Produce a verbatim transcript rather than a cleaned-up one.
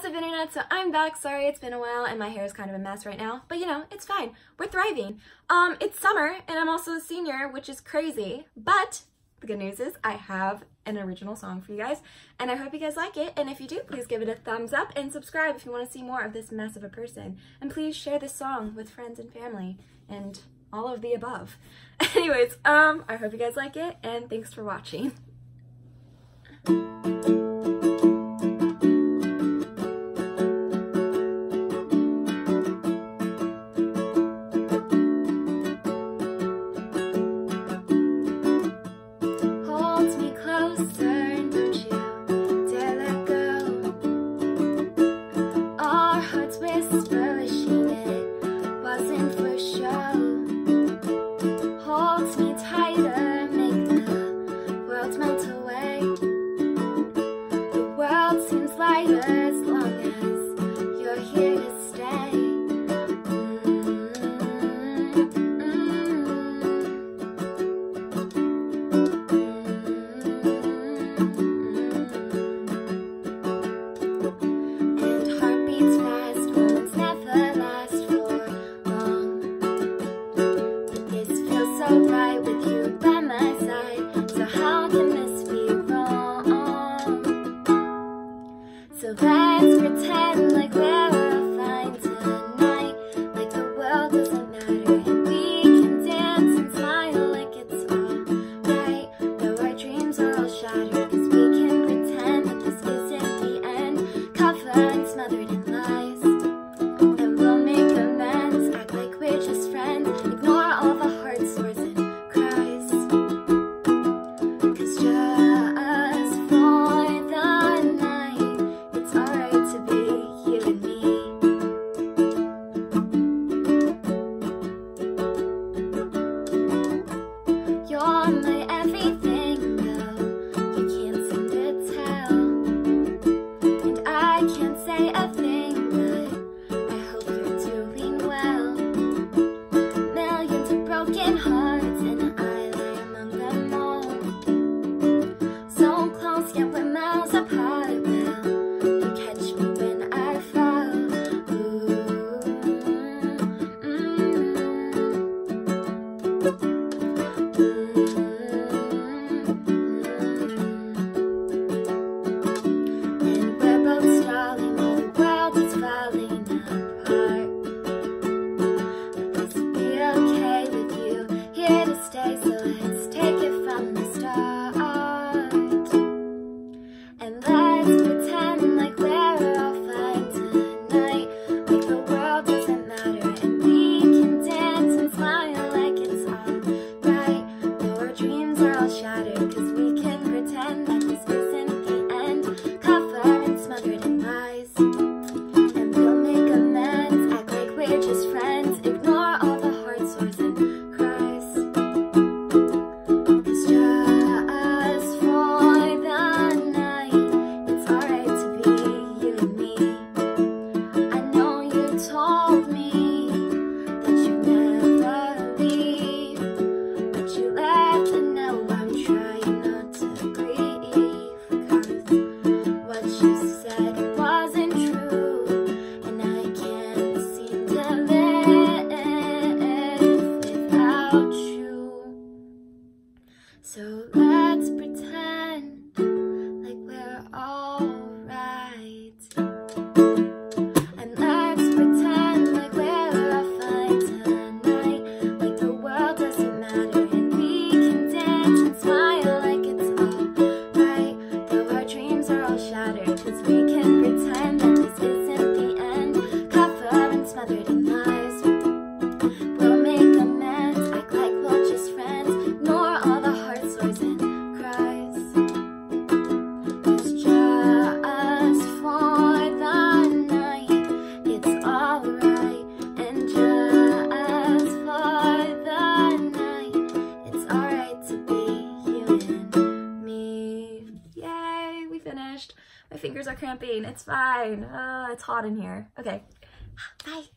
What's up, internet? So I'm back. Sorry it's been a while and my hair is kind of a mess right now, but you know, it's fine. We're thriving. Um, it's summer and I'm also a senior, which is crazy, but the good news is I have an original song for you guys and I hope you guys like it, and if you do, please give it a thumbs up and subscribe if you want to see more of this mess of a person, and please share this song with friends and family and all of the above. Anyways, um, I hope you guys like it and thanks for watching. So let's pretend like we're all fine tonight, like the world doesn't matter, and we can dance and smile like it's all right, though our dreams are all shattered, cause we can pretend that this isn't the end, covered and smothered in lies, and we'll make amends, act like we're just friends, ignore all the heart sores and cries, cause just for the night, cause we can pretend that this isn't the end, covered and smothered in lies, and we'll make amends, act like we're just friends, ignore all the heart sores and cries, it's just for the night, it's alright to be you and me, I know you told me, so let's pretend like we're alright, and let's pretend like we're all fine tonight, like the world doesn't matter, and we can dance and smile like it's alright, though our dreams are all shattered, cause we can pretend that this isn't the end, covered and smothered in lies, we'll make amends, act like we're just friends, ignore all the finished. My fingers are cramping. It's fine. Uh, it's hot in here. Okay. Bye.